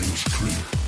strange tree.